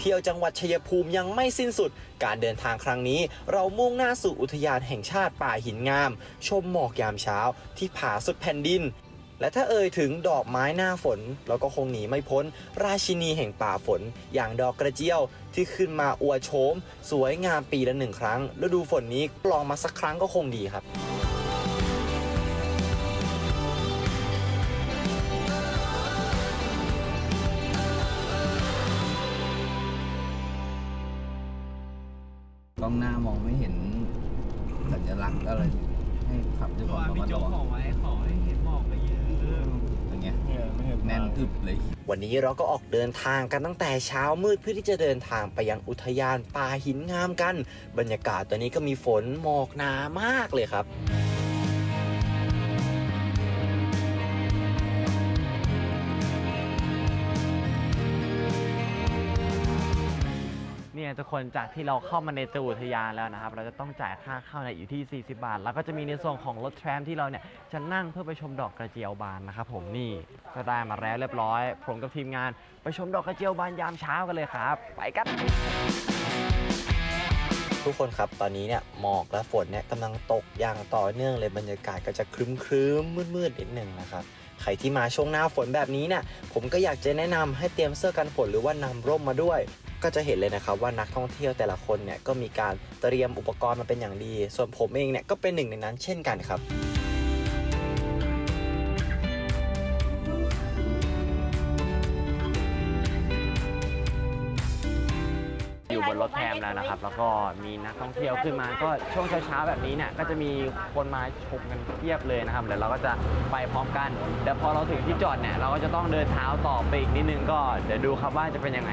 เที่ยวจังหวัดชัยภูมิยังไม่สิ้นสุดการเดินทางครั้งนี้เรามุ่งหน้าสู่อุทยานแห่งชาติป่าหินงามชมหมอกยามเช้าที่ผาสุดแผ่นดินและถ้าเอ่ยถึงดอกไม้หน้าฝนเราก็คงหนีไม่พ้นราชินีแห่งป่าฝนอย่างดอกกระเจียวที่ขึ้นมาอวดโฉมสวยงามปีละหนึ่งครั้งฤดูฝนนี้ลองมาสักครั้งก็คงดีครับกล้องหน้ามองไม่เห็นสัญลักษณ์อะไรให้ขับด้วยความระมัดระวังแน่นอึบเลยวันนี้เราก็ออกเดินทางกันตั้งแต่เช้ามืดเพื่อที่จะเดินทางไปยังอุทยานป่าหินงามกันบรรยากาศตอนนี้ก็มีฝนหมอกหนามากเลยครับเนี่ยทุกคนจากที่เราเข้ามาในตัวอุทยานแล้วนะครับเราจะต้องจ่ายค่าเข้าอยู่ที่40บาทแล้วก็จะมีในส่วนของรถแทรมที่เราเนี่ยจะนั่งเพื่อไปชมดอกกระเจียวบานนะครับผมนี่ก็ได้มาแล้วเรียบร้อยผมกับทีมงานไปชมดอกกระเจียวบานยามเช้ากันเลยครับไปกันทุกคนครับตอนนี้เนี่ยหมอกและฝนเนี่ยกำลังตกอย่างต่อเนื่องเลยบรรยากาศก็จะครึ้มมืดนิดหนึ่งนะครับใครที่มาช่วงหน้าฝนแบบนี้เนี่ยผมก็อยากจะแนะนำให้เตรียมเสื้อกันฝนหรือว่านำร่มมาด้วยก็จะเห็นเลยนะครับว่านักท่องเที่ยวแต่ละคนเนี่ยก็มีการเตรียมอุปกรณ์มาเป็นอย่างดีส่วนผมเองเนี่ยก็เป็นหนึ่งในนั้นเช่นกันครับอยู่บนรถแทรมแล้วนะครับแล้วก็มีนักท่องเที่ยวขึ้นมาก็ช่วงเช้าๆแบบนี้เนี่ยก็จะมีคนมาชมกันเพียบเลยนะครับเดี๋ยวเราก็จะไปพร้อมกันแต่พอเราถึงที่จอดเนี่ยเราก็จะต้องเดินเท้าต่อไปอีกนิดนึงก็เดี๋ยวดูครับว่าจะเป็นยังไง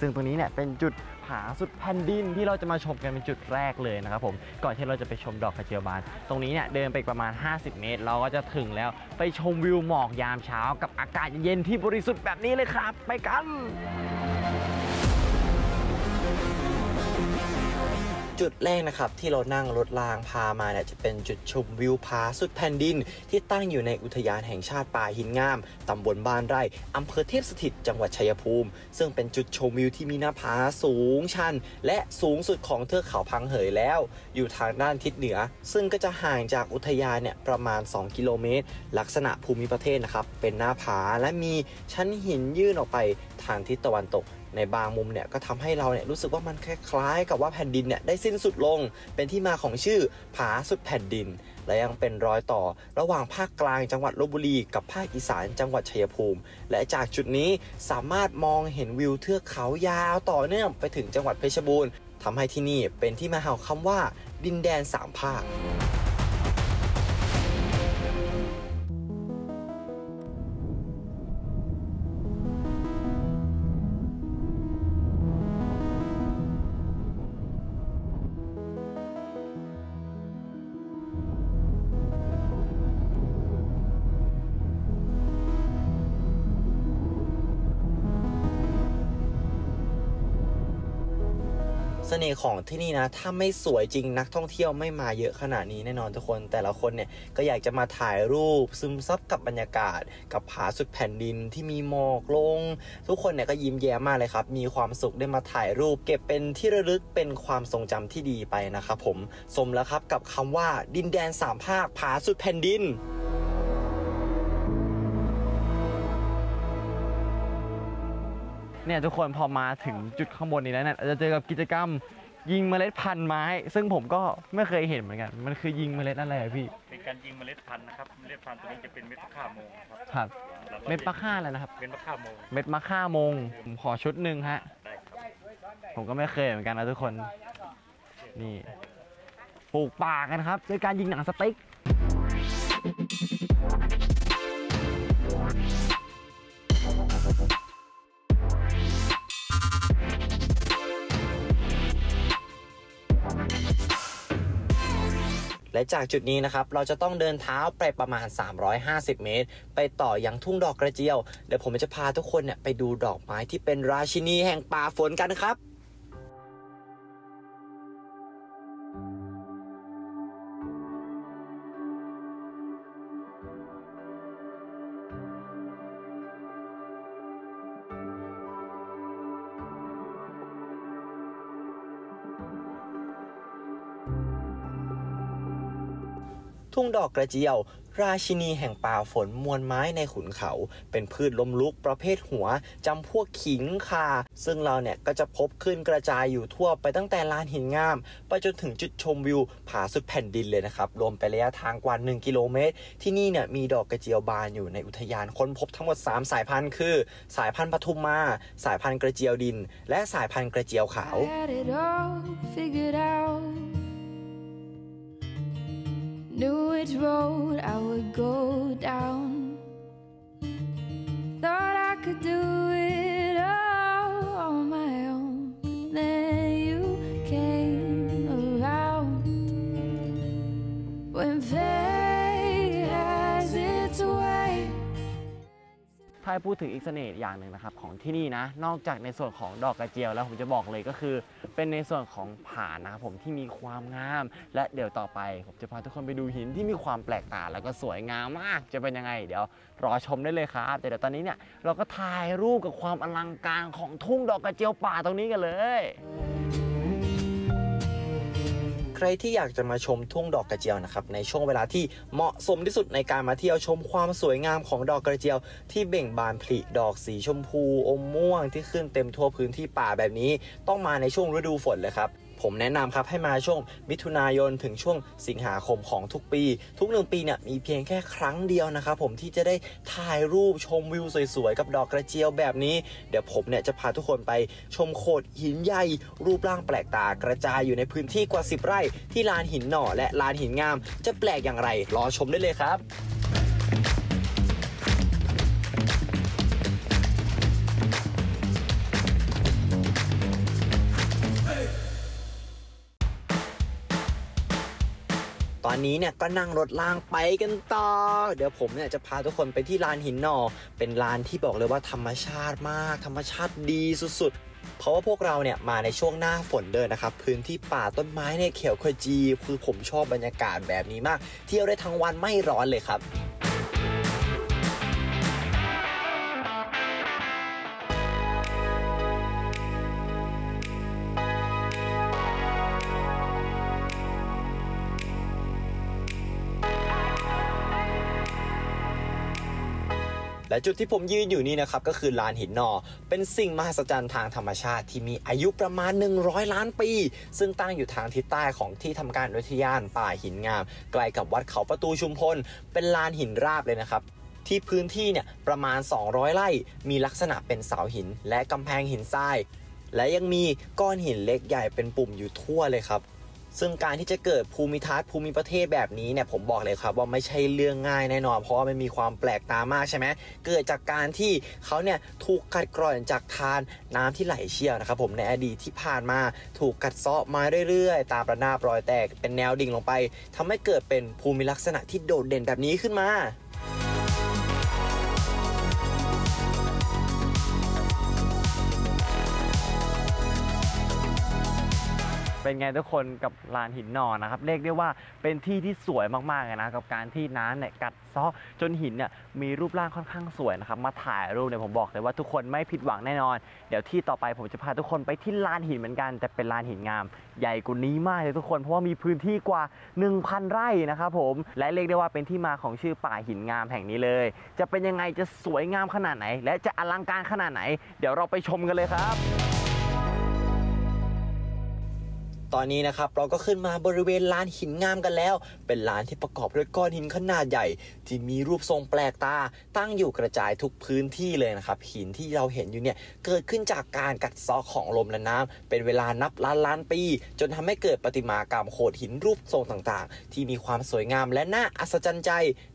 ซึ่งตรงนี้เนี่ยเป็นจุดผาสุดแผ่นดินที่เราจะมาชมกันเป็นจุดแรกเลยนะครับผมก่อนที่เราจะไปชมดอกกระเจียวบานตรงนี้เนี่ยเดินไปประมาณ50เมตรเราก็จะถึงแล้วไปชมวิวหมอกยามเช้ากับอากาศเย็นที่บริสุทธิ์แบบนี้เลยครับไปกันจุดแรกนะครับที่เรานั่งรถรางพามาเนี่ยจะเป็นจุดชมวิวผาสุดแผ่นดินที่ตั้งอยู่ในอุทยานแห่งชาติป่าหินงามตำบลบ้านไร่อำเภอเทพสถิตจังหวัดชัยภูมิซึ่งเป็นจุดชมวิวที่มีหน้าผาสูงชันและสูงสุดของเทือกเขาพังเหยแล้วอยู่ทางด้านทิศเหนือซึ่งก็จะห่างจากอุทยานเนี่ยประมาณ2กิโลเมตรลักษณะภูมิประเทศนะครับเป็นหน้าผาและมีชั้นหินยื่นออกไปทางทิศตะวันตกในบางมุมเนี่ยก็ทำให้เราเนี่ยรู้สึกว่ามันคล้ายๆกับว่าแผ่นดินเนี่ยได้สิ้นสุดลงเป็นที่มาของชื่อผาสุดแผ่นดินและยังเป็นรอยต่อระหว่างภาคกลางจังหวัดลพบุรีกับภาคอีสานจังหวัดชัยภูมิและจากจุดนี้สามารถมองเห็นวิวเทือกเขายาวต่อเนื่องไปถึงจังหวัดเพชรบูรณ์ทำให้ที่นี่เป็นที่มาของคำว่าดินแดน3ภาคเสน่ห์ของที่นี่นะถ้าไม่สวยจริงนักท่องเที่ยวไม่มาเยอะขนาดนี้แน่นอนทุกคนแต่ละคนเนี่ยก็อยากจะมาถ่ายรูปซึมซับกับบรรยากาศกับผาสุดแผ่นดินที่มีหมอกลงทุกคนเนี่ยก็ยิ้มแย้มมากเลยครับมีความสุขได้มาถ่ายรูปเก็บเป็นที่ระลึกเป็นความทรงจำที่ดีไปนะครับผมสมแล้วครับกับคำว่าดินแดน3ภาคผาสุดแผ่นดินเนี่ยทุกคนพอมาถึงจุดข้างบนนี้แล้วเนี่ยจะเจอกับกิจกรรมยิงเมล็ดพันธุ์ไม้ซึ่งผมก็ไม่เคยเห็นเหมือนกันมันคือยิงเมล็ดอะไรพี่เป็นการยิงเมล็ดพันธุ์นะครับเมล็ดพันธุ์ตัวนี้จะเป็นเม็ดมะค่าโมงครับเม็ดมะค่าอะไรนะครับเม็ดมะค่าโมงเม็ดมะค่าโมงผมขอชุดหนึ่งฮะผมก็ไม่เคยเหมือนกันนะทุกคนนี่ปลูกป่ากันครับด้วยการยิงหนังสติ๊กและจากจุดนี้นะครับเราจะต้องเดินเท้าไปประมาณ350เมตรไปต่อยังทุ่งดอกกระเจียวเดี๋ยวผมจะพาทุกคนเนี่ยไปดูดอกไม้ที่เป็นราชินีแห่งป่าฝนกันครับ ทุ่งดอกกระเจียวราชินีแห่งป่าฝนมวลไม้ในขุนเขาเป็นพืชล้มลุกประเภทหัวจำพวกขิงข่าซึ่งเราเนี่ยก็จะพบขึ้นกระจายอยู่ทั่วไปตั้งแต่ลานหินงามไปจนถึงจุดชมวิวผาสุดแผ่นดินเลยนะครับรวมไประยะทางกว่า1กิโลเมตรที่นี่เนี่ยมีดอกกระเจียวบานอยู่ในอุทยานค้นพบทั้งหมด3สายพันธุ์คือสายพันธุ์ปทุมมาสายพันธุ์กระเจียวดินและสายพันธุ์กระเจียวขาวKnew which road I would go down. Thought I could do it all on my own. But then you came around. When fate has its way. ถ้าพูดถึงอีกเสน่ห์อย่างหนึ่งนะครับของที่นี่นะนอกจากในส่วนของดอกกระเจียวแล้วผมจะบอกเลยก็คือเป็นในส่วนของผานะครับผมที่มีความงามและเดี๋ยวต่อไปผมจะพาทุกคนไปดูหินที่มีความแปลกตาแล้วก็สวยงามมากจะเป็นยังไงเดี๋ยวรอชมได้เลยครับแต่เดี๋ยวตอนนี้เนี่ยเราก็ถ่ายรูปกับความอลังการของทุ่งดอกกระเจียวป่าตรงนี้กันเลยใครที่อยากจะมาชมทุ่งดอกกระเจียวนะครับในช่วงเวลาที่เหมาะสมที่สุดในการมาเที่ยวชมความสวยงามของดอกกระเจียวที่เบ่งบานผลิดอกสีชมพูอมม่วงที่ขึ้นเต็มทั่วพื้นที่ป่าแบบนี้ต้องมาในช่วงฤดูฝนเลยครับผมแนะนำครับให้มาช่วงมิถุนายนถึงช่วงสิงหาคมของทุกปีทุก1ปีเนี่ยมีเพียงแค่ครั้งเดียวนะครับผมที่จะได้ถ่ายรูปชมวิวสวยๆกับดอกกระเจียวแบบนี้เดี๋ยวผมเนี่ยจะพาทุกคนไปชมโขดหินใหญ่รูปร่างแปลกตากระจายอยู่ในพื้นที่กว่า10ไร่ที่ลานหินหน่อและลานหินงามจะแปลกอย่างไรรอชมได้เลยครับตอนนี้เนี่ยก็นั่งรถล่างไปกันต่อเดี๋ยวผมเนี่ยจะพาทุกคนไปที่ลานหินหน่อเป็นลานที่บอกเลยว่าธรรมชาติมากธรรมชาติดีสุดๆเพราะว่าพวกเราเนี่ยมาในช่วงหน้าฝนเดินนะครับพื้นที่ป่าต้นไม้เนี่ยเขียวขจีคือผมชอบบรรยากาศแบบนี้มากเที่ยวได้ทั้งวันไม่ร้อนเลยครับและจุดที่ผมยืนอยู่นี่นะครับก็คือลานหินหน่อเป็นสิ่งมหัศจรรย์ทางธรรมชาติที่มีอายุประมาณ100ล้านปีซึ่งตั้งอยู่ทางทิศใต้ของที่ทำการอุทยานป่าหินงามใกล้กับวัดเขาประตูชุมพลเป็นลานหินราบเลยนะครับที่พื้นที่เนี่ยประมาณ200ไร่มีลักษณะเป็นเสาหินและกำแพงหินทรายและยังมีก้อนหินเล็กใหญ่เป็นปุ่มอยู่ทั่วเลยครับซึ่งการที่จะเกิดภูมิทัศน์ภูมิประเทศแบบนี้เนี่ยผมบอกเลยครับว่าไม่ใช่เรื่องง่ายแน่นอนเพราะว่ามันมีความแปลกตามากใช่ไหมเกิดจากการที่เขาเนี่ยถูกกัดกร่อนจากทานน้ำที่ไหลเชี่ยวนะครับผมในอดีตที่ผ่านมาถูกกัดเซาะมาเรื่อยๆตามระนาบรอยแตกเป็นแนวดิ่งลงไปทำให้เกิดเป็นภูมิลักษณะที่โดดเด่นแบบนี้ขึ้นมาเป็นไงทุกคนกับลานหินหน่อนะครับเรียกได้ว่าเป็นที่ที่สวยมากๆเลยนะกับการที่น้ำเนี่ยกัดเซาะจนหินเนี่ยมีรูปร่างค่อนข้างสวยนะครับมาถ่ายรูปเนี่ยผมบอกเลยว่าทุกคนไม่ผิดหวังแน่นอนเดี๋ยวที่ต่อไปผมจะพาทุกคนไปที่ลานหินเหมือนกันแต่เป็นลานหินงามใหญ่กว่านี้มากเลยทุกคนเพราะว่ามีพื้นที่กว่า 1,000 ไร่นะครับผมและเรียกได้ว่าเป็นที่มาของชื่อป่าหินงามแห่งนี้เลยจะเป็นยังไงจะสวยงามขนาดไหนและจะอลังการขนาดไหนเดี๋ยวเราไปชมกันเลยครับตอนนี้นะครับเราก็ขึ้นมาบริเวณลานหินงามกันแล้วเป็นลานที่ประกอบด้วยก้อนหินขนาดใหญ่ที่มีรูปทรงแปลกตาตั้งอยู่กระจายทุกพื้นที่เลยนะครับหินที่เราเห็นอยู่เนี่ยเกิดขึ้นจากการกัดเซาะของลมและน้ำเป็นเวลานับล้านปีจนทำให้เกิดประติมากรรมโขดหินรูปทรงต่างๆที่มีความสวยงามและน่าอัศจรรย์ใจ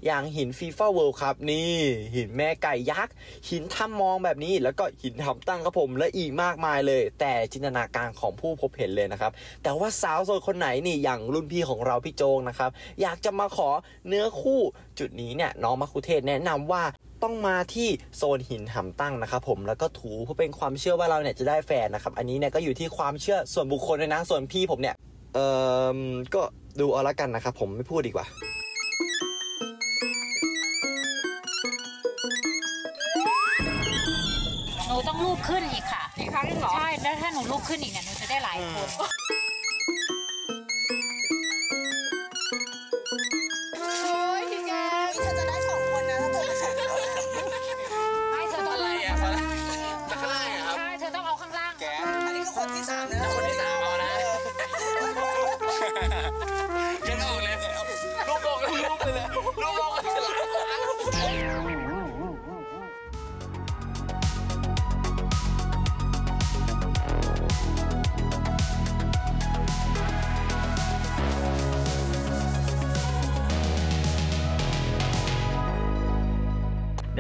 อย่างหินฟีฟ่าเวิลด์ครับนี่หินแม่ไก่ยักษ์หินถ้ำมองแบบนี้แล้วก็หินถ้ำตั้งครับผมและอีกมากมายเลยแต่จินตนาการของผู้พบเห็นเลยนะครับแต่ว่าสาวโสดคนไหนนี่อย่างรุ่นพี่ของเราพี่โจงนะครับอยากจะมาขอเนื้อคู่จุดนี้เนี่ยน้องมะคุเทศแนะนำว่าต้องมาที่โซนหินหำตั้งนะครับผมแล้วก็ถูเพื่อเป็นความเชื่อว่าเราเนี่ยจะได้แฟนนะครับอันนี้เนี่ยก็อยู่ที่ความเชื่อส่วนบุคคลเลยนะส่วนพี่ผมเนี่ยก็ดูเอาละกันนะครับผมไม่พูดดีกว่าหนูต้องลุกขึ้นอีกค่ะอีกครั้งหรอใช่แล้วถ้าหนูลุกขึ้นอีกเนี่ยหนูจะได้หลายคน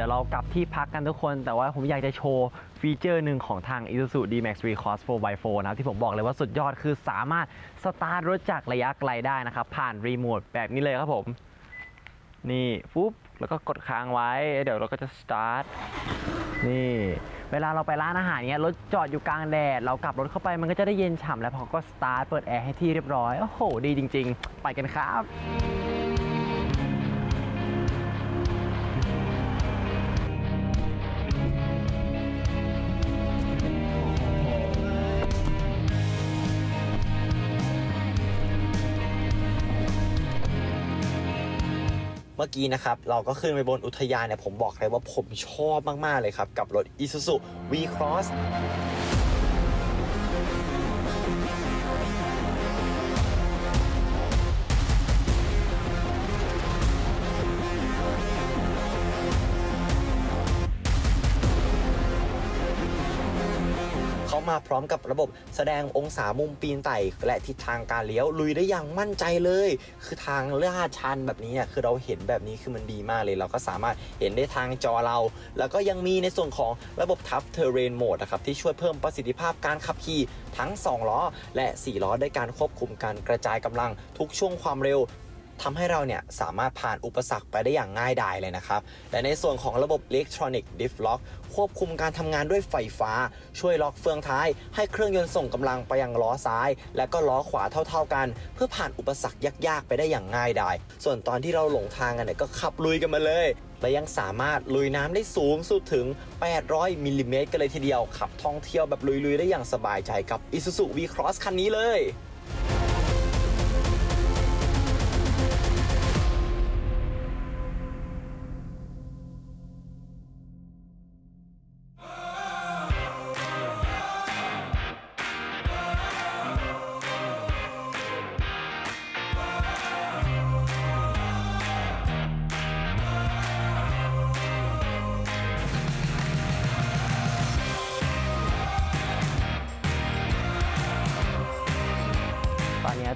ดี๋ยวเรากลับที่พักกันทุกคนแต่ว่าผมอยากจะโชว์ฟีเจอร์หนึ่งของทาง Isuzu D-Max Recross 4x4 นะครับที่ผมบอกเลยว่าสุดยอดคือสามารถสตาร์ทรถจากระยะไกลได้นะครับผ่านรีโมทแบบนี้เลยครับผมนี่ปุ๊บแล้วก็กดค้างไว้เดี๋ยวเราก็จะสตาร์ทนี่เวลาเราไปร้านอาหารเนี้ยรถจอดอยู่กลางแดดเรากลับรถเข้าไปมันก็จะได้เย็นฉ่ำแล้วพอก็สตาร์ทเปิดแอร์ให้ที่เรียบร้อยโอ้โหดีจริงๆไปกันครับเมื่อกี้นะครับเราก็ขึ้นไปบนอุทยานเนี่ยผมบอกเลยว่าผมชอบมากๆเลยครับกับรถ Isuzu V-Crossมาพร้อมกับระบบแสดงองศามุมปีนไต่และทิศทางการเลี้ยวลุยได้อย่างมั่นใจเลยคือทางลาดชันแบบนี้คือเราเห็นแบบนี้คือมันดีมากเลยเราก็สามารถเห็นได้ทางจอเราแล้วก็ยังมีในส่วนของระบบ Tough Terrain Mode นะครับที่ช่วยเพิ่มประสิทธิภาพการขับขี่ทั้ง2ล้อและ4ล้อด้วยการควบคุมการกระจายกำลังทุกช่วงความเร็วทำให้เราเนี่ยสามารถผ่านอุปสรรคไปได้อย่างง่ายดายเลยนะครับและในส่วนของระบบ Electronic Diff Lock ควบคุมการทำงานด้วยไฟฟ้าช่วยล็อกเฟืองท้ายให้เครื่องยนต์ส่งกำลังไปยังล้อซ้ายและก็ล้อขวาเท่าๆกันเพื่อผ่านอุปสรรคยากๆไปได้อย่างง่ายดายส่วนตอนที่เราหลงทางกันเนี่ยก็ขับลุยกันมาเลยและยังสามารถลุยน้ำได้สูงสุดถึง800มิลลิเมตรกันเลยทีเดียวขับท่องเที่ยวแบบลุยๆได้อย่างสบายใจกับ Isuzu V-Cross คันนี้เลย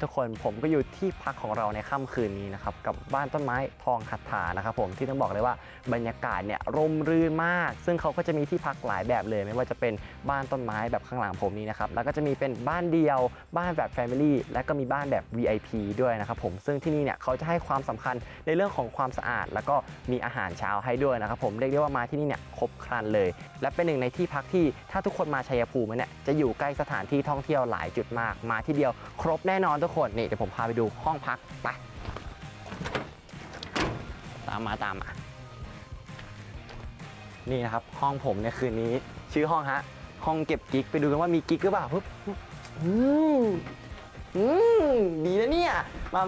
ทุกคนผมก็อยู่ที่พักของเราในค่ำคืนนี้นะครับกับบ้านต้นไม้ทองหัตถานะครับผมที่ต้องบอกเลยว่าบรรยากาศเนี่ยร่มรื่นมากซึ่งเขาก็จะมีที่พักหลายแบบเลยไม่ว่าจะเป็นบ้านต้นไม้แบบข้างหลังผมนี้นะครับแล้วก็จะมีเป็นบ้านเดียวบ้านแบบ Family และก็มีบ้านแบบ VIP ด้วยนะครับผมซึ่งที่นี่เนี่ยเขาจะให้ความสำคัญในเรื่องของความสะอาดแล้วก็มีอาหารเช้าให้ด้วยนะครับผมเรียกได้ว่ามาที่นี่เนี่ยครบครันเลยและเป็นหนึ่งในที่พักที่ถ้าทุกคนมาชัยภูมิเนี่ยจะอยู่ใกล้สถานที่ท่องเที่ยวหลายจุดมากมาที่เดียวครบแน่นอนทุกคนนี่เดี๋ยวผมพาไปดูห้องพักไปตามมานี่นะครับห้องผมในคืนนี้ชื่อห้องฮะห้องเก็บกิ๊กไปดูกันว่ามีกิ๊กหรือเปล่าปุ๊บดีนะเนี่ยมา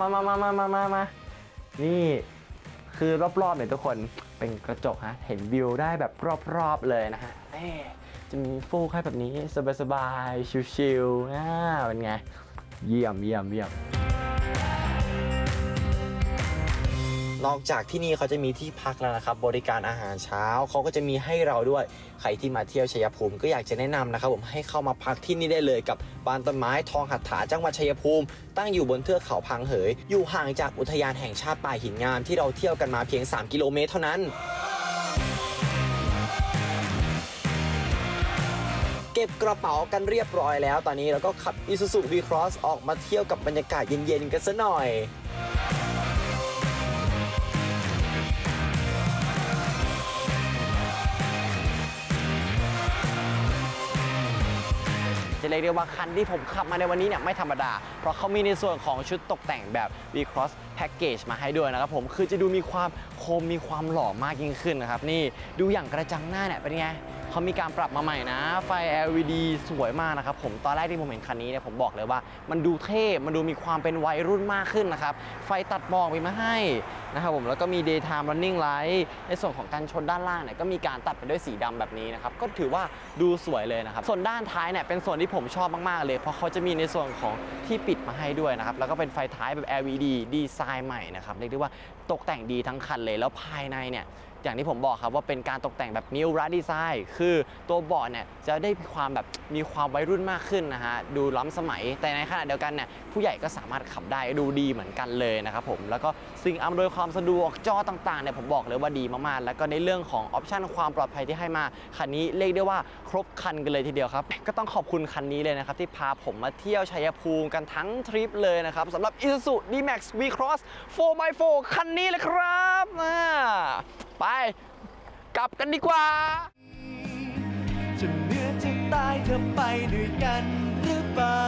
นี่คือรอบๆเนี่ยทุกคนเป็นกระจกฮะเห็นวิวได้แบบรอบๆเลยนะฮะจะมีฟูกให้แบบนี้สบายๆชิลๆเป็นไงเยี่ยมนอกจากที่นี่เขาจะมีที่พักแล้วนะครับบริการอาหารเช้าเขาก็จะมีให้เราด้วยใครที่มาเที่ยวชัยภูมิก็อยากจะแนะนำนะครับผมให้เข้ามาพักที่นี่ได้เลยกับบ้านต้นไม้ทองหัตถาจังหวัดชัยภูมิตั้งอยู่บนเทือกเขาพังเหยอยู่ห่างจากอุทยานแห่งชาติป่าหินงามที่เราเที่ยวกันมาเพียง3กิโลเมตรเท่านั้นเก็บกระเป๋ากันเรียบร้อยแล้วตอนนี้เราก็ขับ Isuzu V-Cross ออกมาเที่ยวกับบรรยากาศเย็นๆกันซะหน่อยจะเรียกได้ว่าคันที่ผมขับมาในวันนี้เนี่ยไม่ธรรมดาเพราะเขามีในส่วนของชุดตกแต่งแบบ V-Cross Package มาให้ด้วยนะครับผมคือจะดูมีความคมมีความหล่อมากยิ่งขึ้นนะครับนี่ดูอย่างกระจังหน้าเนี่ยเป็นไงเขามีการปรับมาใหม่นะไฟ LED สวยมากนะครับผมตอนแรกที่ผมเห็นคันนี้เนี่ยผมบอกเลยว่ามันดูเท่มันดูมีความเป็นวัยรุ่นมากขึ้นนะครับไฟตัดหมอกมีมาให้นะครับผมแล้วก็มี Daytime Running Light ในส่วนของการชนด้านล่างเนี่ยก็มีการตัดไปด้วยสีดำแบบนี้นะครับก็ถือว่าดูสวยเลยนะครับส่วนด้านท้ายเนี่ยเป็นส่วนที่ผมชอบมากๆเลยเพราะเขาจะมีในส่วนของที่ปิดมาให้ด้วยนะครับแล้วก็เป็นไฟท้ายแบบ LED ดีไซน์ใหม่นะครับเรียกได้ว่าตกแต่งดีทั้งคันเลยแล้วภายในเนี่ย อย่างที่ผมบอกครับว่าเป็นการตกแต่งแบบนิวราดีไซน์คือตัวเบาะเนี่ยจะได้ความแบบมีความวัยรุ่นมากขึ้นนะฮะดูล้ำสมัยแต่ในขณะเดียวกันเนี่ยผู้ใหญ่ก็สามารถขับได้ดูดีเหมือนกันเลยนะครับผมแล้วก็สิ่งอำนวยความสะดวกจอต่างๆเนี่ยผมบอกเลยว่าดีมากๆแล้วก็ในเรื่องของออปชั่นความปลอดภัยที่ให้มาคันนี้เรียกได้ว่าครบคันกันเลยทีเดียวครับก็ต้องขอบคุณคันนี้เลยนะครับที่พาผมมาเที่ยวชัยภูมิกันทั้งทริปเลยนะครับสำหรับ Isuzu D-Max V-Cross 4x4 คันนี้เลยครับไปกลับกันดีกว่าจะเหนือจะตายเธอไปด้วยกันหรือเปล่า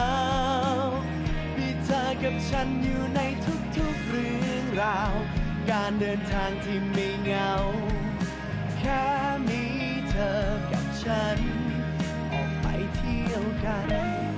มีเธอกับฉันอยู่ในทุกๆเรื่องราวการเดินทางที่ไม่เหงาแค่มีเธอกับฉันออกไปเที่ยวกัน